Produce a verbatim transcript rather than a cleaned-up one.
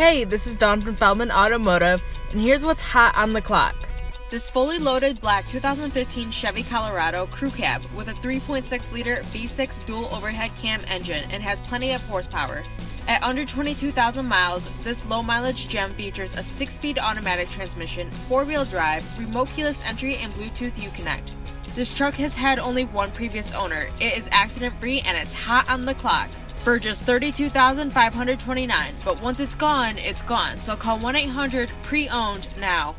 Hey, this is Dawn from Feldman Automotive, and here's what's hot on the clock. This fully loaded black two thousand fifteen Chevy Colorado crew cab with a three point six liter V six dual overhead cam engine and has plenty of horsepower. At under twenty-two thousand miles, this low mileage gem features a six-speed automatic transmission, four-wheel drive, remote keyless entry, and Bluetooth Uconnect. This truck has had only one previous owner. It is accident-free and it's hot on the clock. For just thirty-two thousand five hundred twenty-nine dollars, but once it's gone, it's gone. So call one eight hundred pre-owned now.